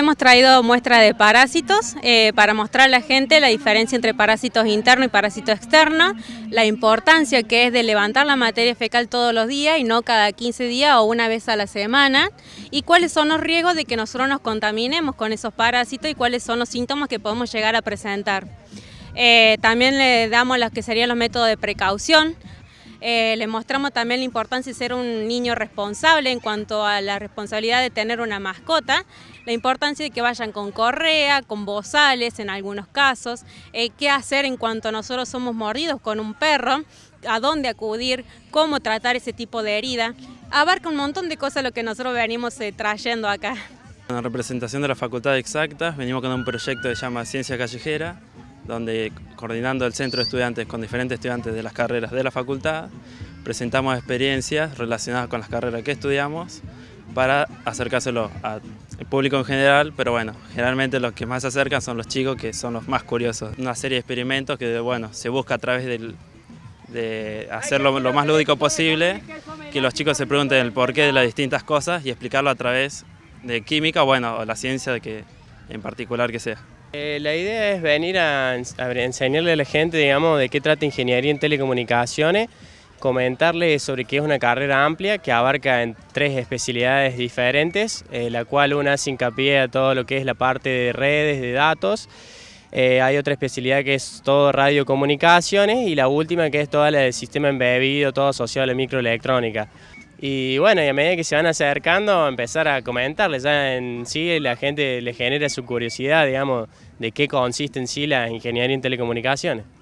Hemos traído muestra de parásitos para mostrar a la gente la diferencia entre parásitos internos y parásitos externos, la importancia que es de levantar la materia fecal todos los días y no cada 15 días o una vez a la semana, y cuáles son los riesgos de que nosotros nos contaminemos con esos parásitos y cuáles son los síntomas que podemos llegar a presentar. También le damos lo que serían los métodos de precaución. Les mostramos también la importancia de ser un niño responsable en cuanto a la responsabilidad de tener una mascota, la importancia de que vayan con correa, con bozales en algunos casos, qué hacer en cuanto nosotros somos mordidos con un perro, a dónde acudir, cómo tratar ese tipo de herida. Abarca un montón de cosas lo que nosotros venimos trayendo acá. En la representación de la Facultad de Exactas venimos con un proyecto que se llama Ciencia Callejera, donde coordinando el centro de estudiantes con diferentes estudiantes de las carreras de la facultad, presentamos experiencias relacionadas con las carreras que estudiamos para acercárselo al público en general, pero bueno, generalmente los que más se acercan son los chicos, que son los más curiosos. Una serie de experimentos que bueno, se busca a través de hacerlo lo más lúdico posible, que los chicos se pregunten el porqué de las distintas cosas y explicarlo a través de química, bueno, o la ciencia que, en particular que sea. La idea es venir a enseñarle a la gente, digamos, de qué trata Ingeniería en Telecomunicaciones, comentarles sobre qué es una carrera amplia que abarca en tres especialidades diferentes, la cual una hace hincapié a todo lo que es la parte de redes, de datos. Hay otra especialidad que es todo radiocomunicaciones y la última que es toda la del sistema embebido, todo asociado a la microelectrónica. Y bueno, y a medida que se van acercando, empezar a comentarles, ya en sí la gente le genera su curiosidad, digamos, de qué consiste en sí la ingeniería en telecomunicaciones.